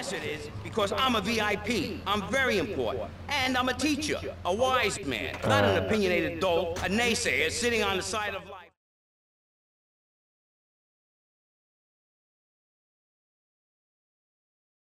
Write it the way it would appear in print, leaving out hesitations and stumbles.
Yes, it is, because I'm a VIP. I'm very important. And I'm a teacher, a wise man, not an opinionated dolt, a naysayer sitting on the side of life.